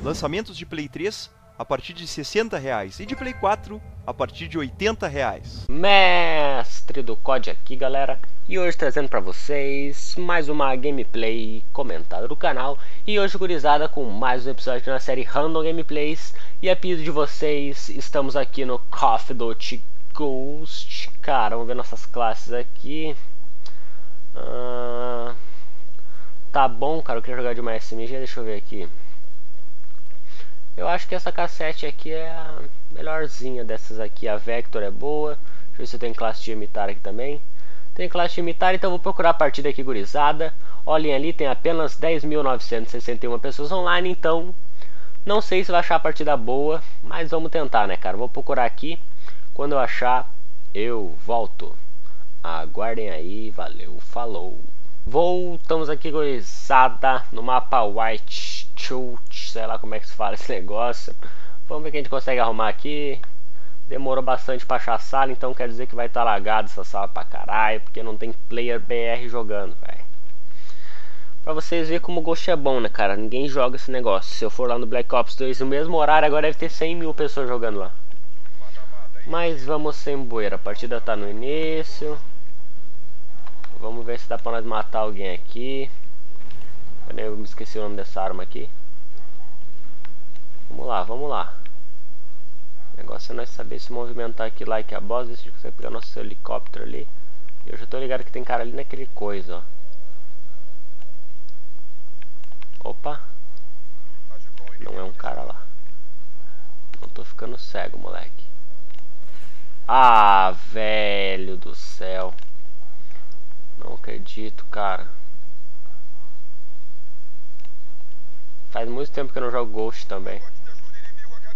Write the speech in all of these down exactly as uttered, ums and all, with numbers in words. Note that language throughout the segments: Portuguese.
Lançamentos de Play três a partir de sessenta reais e de Play quatro a partir de oitenta reais. Mestre do C O D aqui, galera, e hoje trazendo pra vocês mais uma gameplay comentada do canal. E hoje, gurizada, com mais um episódio na série Random Gameplays. E a pedido de vocês, estamos aqui no Call of Duty Ghosts. Cara, vamos ver nossas classes aqui. uh... Tá bom, cara, eu queria jogar de uma S M G, deixa eu ver aqui. Eu acho que essa cassete aqui é a melhorzinha dessas aqui. A Vector é boa. Deixa eu ver se eu tenho classe de imitar aqui também. Tem classe de imitar, então eu vou procurar a partida aqui, gurizada. Olhem ali, tem apenas dez mil novecentos e sessenta e uma pessoas online, então não sei se vai achar a partida boa, mas vamos tentar, né, cara? Vou procurar aqui. Quando eu achar, eu volto. Aguardem aí, valeu, falou. Voltamos aqui, gurizada, no mapa White Chute, sei lá como é que se fala esse negócio. Vamos ver o que a gente consegue arrumar aqui. Demorou bastante pra achar a sala, então quer dizer que vai estar tá lagado essa sala pra caralho, porque não tem player B R jogando, velho. Pra vocês verem como o Ghost é bom, né, cara? Ninguém joga esse negócio. Se eu for lá no Black Ops dois no mesmo horário, agora deve ter cem mil pessoas jogando lá. Mas vamos sem boeira, a partida tá no início. Vamos ver se dá pra nós matar alguém aqui. Eu nem me esqueci o nome dessa arma aqui. Vamos lá, vamos lá. O negócio é nós saber se movimentar aqui, like a boss. Deixa eu conseguir pegar nosso helicóptero ali. Eu já tô ligado que tem cara ali naquele coisa, ó. Opa. Não é um cara lá. Não tô ficando cego, moleque. Ah, velho do céu. Não acredito, cara. Faz muito tempo que eu não jogo Ghost também.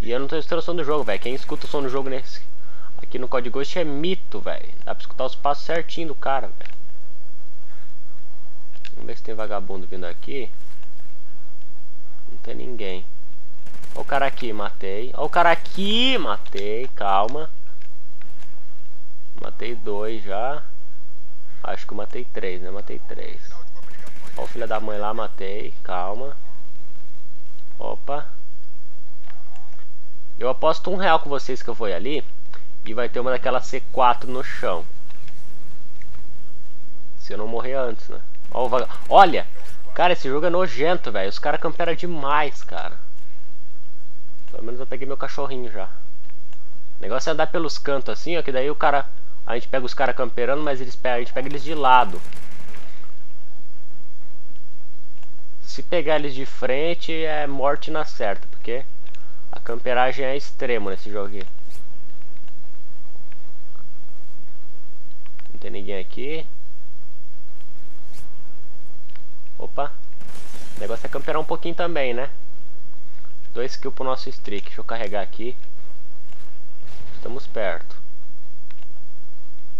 E eu não tô escutando o som do jogo, velho. Quem escuta o som do jogo nesse aqui no C O D Ghost é mito, velho. Dá pra escutar os passos certinho do cara, velho. Vamos ver se tem vagabundo vindo aqui. Não tem ninguém. Ó o cara aqui, matei. Ó o cara aqui, matei. Calma. Matei dois já. Acho que eu matei três, né? Matei três. Ó o filho da mãe lá, matei. Calma. Opa. Eu aposto um real com vocês que eu vou ir ali e vai ter uma daquela C quatro no chão. Se eu não morrer antes, né? Ó, o vaga... Olha! Cara, esse jogo é nojento, velho. Os caras camperam demais, cara. Pelo menos eu peguei meu cachorrinho já. O negócio é andar pelos cantos assim, ó. Que daí o cara... A gente pega os caras camperando, mas eles pega... a gente pega eles de lado. Se pegar eles de frente, é morte na certa, porque... A camperagem é extremo nesse jogo aqui. Não tem ninguém aqui. Opa. O negócio é camperar um pouquinho também, né? Dois kills pro nosso streak. Deixa eu carregar aqui. Estamos perto.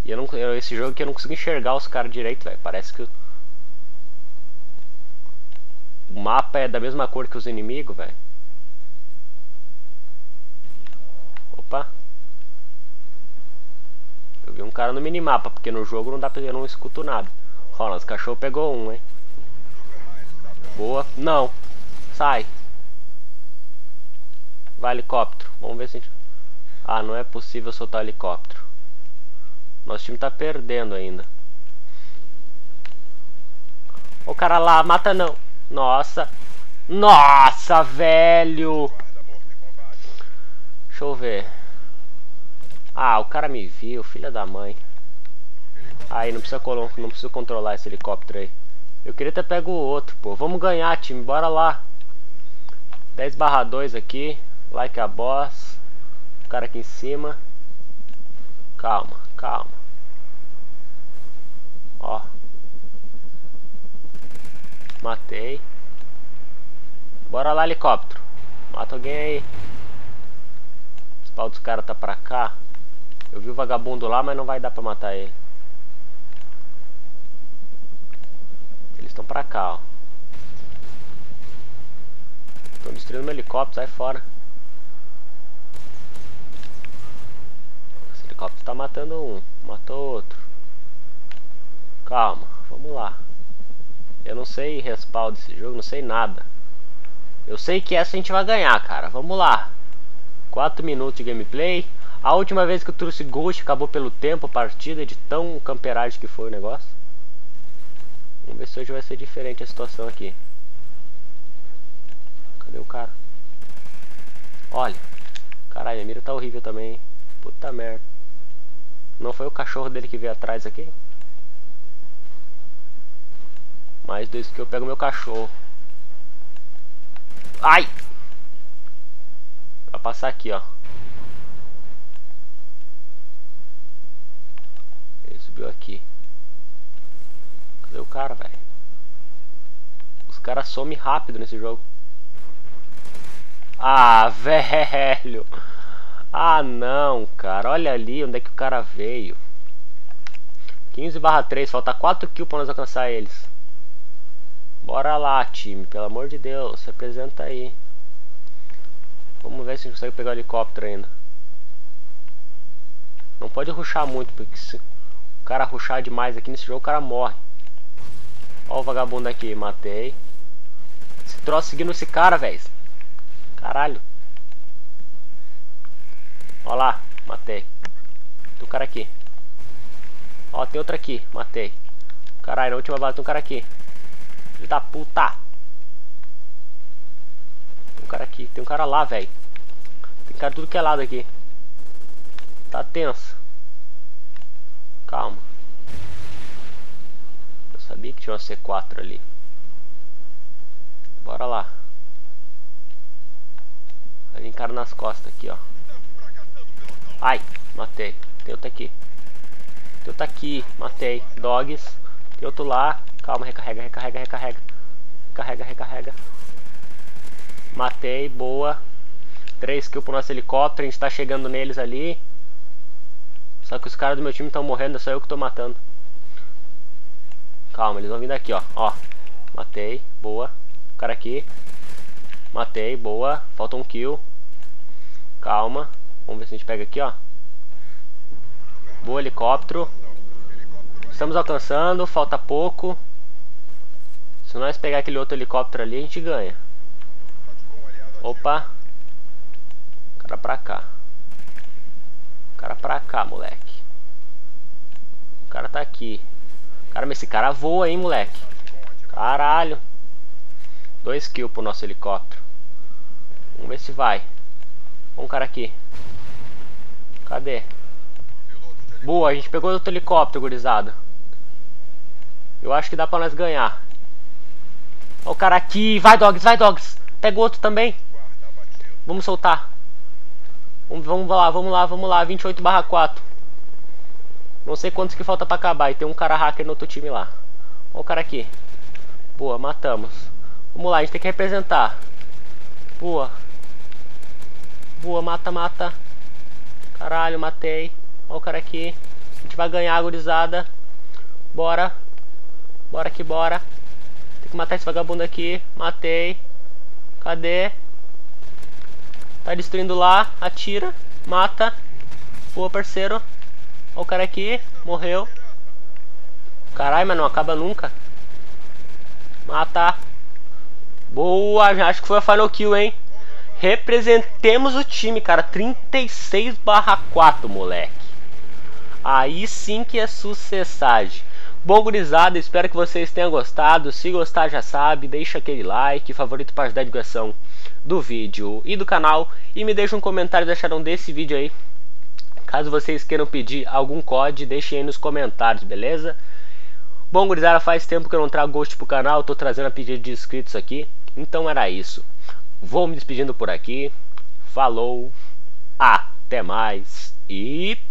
E eu não, eu, esse jogo aqui eu não consigo enxergar os caras direito, velho. Parece que o... o mapa é da mesma cor que os inimigos, velho. Opa. Eu vi um cara no minimapa, porque no jogo não dá pra... eu não escuto nada. Rola, os cachorro pegou um, hein. Boa. Não. Sai. Vai, helicóptero. Vamos ver se a gente... Ah, não é possível soltar helicóptero. Nosso time tá perdendo ainda. O cara lá, mata não. Nossa. Nossa, velho. Deixa eu ver. Ah, o cara me viu, filha da mãe. Aí, não precisa, não precisa controlar esse helicóptero aí. Eu queria até pegar o outro, pô. Vamos ganhar, time. Bora lá. dez barra dois aqui. Like a boss. O cara aqui em cima. Calma, calma. Ó. Matei. Bora lá, helicóptero. Mata alguém aí. O dos caras tá pra cá. Eu vi o vagabundo lá, mas não vai dar pra matar ele. Eles estão pra cá, ó. Estão destruindo meu helicóptero, sai fora. Esse helicóptero tá matando um, matou outro. Calma, vamos lá. Eu não sei respawn desse jogo, não sei nada. Eu sei que essa a gente vai ganhar, cara. Vamos lá. quatro minutos de gameplay. A última vez que eu trouxe Ghost acabou pelo tempo a partida, de tão camperagem que foi o negócio. Vamos ver se hoje vai ser diferente a situação aqui. Cadê o cara? Olha. Caralho, a mira tá horrível também, hein? Puta merda. Não foi o cachorro dele que veio atrás aqui? Mais dois que eu pego meu cachorro. Ai! Vai passar aqui, ó. Ele subiu aqui. Cadê o cara, velho? Os caras somem rápido nesse jogo. Ah, velho. Ah, não, cara. Olha ali onde é que o cara veio. quinze barra três. Falta quatro kills pra nós alcançar eles. Bora lá, time. Pelo amor de Deus. Se apresenta aí. Vamos ver se a gente consegue pegar o helicóptero ainda. Não pode rushar muito, porque se o cara rushar demais aqui nesse jogo, o cara morre. Ó o vagabundo aqui. Matei. Esse troço seguindo esse cara, velho. Caralho. Ó lá, matei. Tem um cara aqui. Ó, tem outro aqui, matei. Caralho, na última bala tem um cara aqui. Filho da puta. Tem um cara aqui, tem um cara lá, velho. Tem cara tudo que é lado aqui. Tá tenso. Calma. Eu sabia que tinha uma C quatro ali. Bora lá. Ele encara nas costas aqui, ó. Ai, matei. Tem outro aqui. Tem outro aqui, matei. Dogs. Tem outro lá. Calma, recarrega, recarrega, recarrega. Recarrega, recarrega. Matei, boa. três kills pro nosso helicóptero. A gente tá chegando neles ali. Só que os caras do meu time estão morrendo, é só eu que tô matando. Calma, eles vão vir daqui, ó. Ó. Matei, boa. O cara aqui. Matei, boa. Falta um kill. Calma. Vamos ver se a gente pega aqui, ó. Boa, helicóptero. Estamos alcançando, falta pouco. Se nós pegar aquele outro helicóptero ali, a gente ganha. Opa. Cara pra cá. Cara pra cá, moleque. O cara tá aqui. Caramba, esse cara voa, hein, moleque. Caralho. Dois kills pro nosso helicóptero. Vamos ver se vai. Um cara aqui. Cadê? Boa, a gente pegou outro helicóptero, gurizada. Eu acho que dá pra nós ganhar. Ó o cara aqui. Vai, dogs, vai, dogs. Pega outro também. Vamos soltar. Vamos, vamos lá, vamos lá, vamos lá. vinte e oito barra quatro. Não sei quantos que falta pra acabar. E tem um cara hacker no outro time lá. Ó o cara aqui. Boa, matamos. Vamos lá, a gente tem que representar. Boa. Boa, mata, mata. Caralho, matei. Ó o cara aqui. A gente vai ganhar, gurizada. Bora. Bora que bora. Tem que matar esse vagabundo aqui. Matei. Cadê? Tá destruindo lá. Atira. Mata. Boa, parceiro. Ó o cara aqui. Morreu. Caralho, mas não acaba nunca. Mata. Boa, já acho que foi a final kill, hein? Representemos o time, cara. trinta e seis barra quatro, moleque. Aí sim que é sucessagem. Bom, gurizada, espero que vocês tenham gostado. Se gostar, já sabe, deixa aquele like, favorito para ajudar a divulgação do vídeo e do canal. E me deixa um comentário que acharam desse vídeo aí. Caso vocês queiram pedir algum C O D, deixem aí nos comentários, beleza? Bom, gurizada, faz tempo que eu não trago Ghost pro canal. Tô trazendo a pedido de inscritos aqui. Então era isso. Vou me despedindo por aqui. Falou. Até mais. E...